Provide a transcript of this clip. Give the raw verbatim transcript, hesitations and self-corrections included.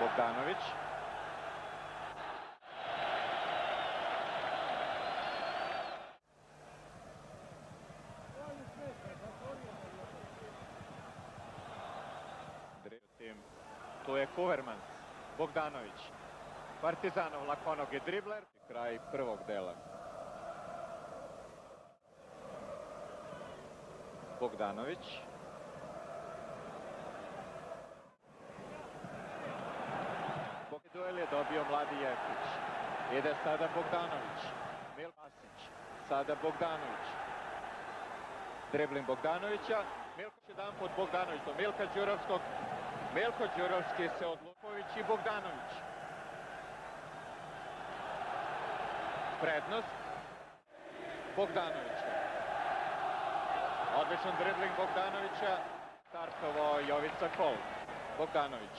Bogdanović. To je Koverman, Bogdanović, Martizanov lakonog je dribler. Kraj prvog dela. Bogdanović. Duel je dobio mladi Jekić. Ide sada Bogdanović. Milašič. Sada Bogdanović. Dribling Bogdanovića. Milko će dan pod Bogdanović do Milka Đurovskog. Milko Đurovski se odlupović i Bogdanović. Prednost Bogdanovića. Odličan dribling Bogdanovića. Startovao Jovica Holt. Bogdanović.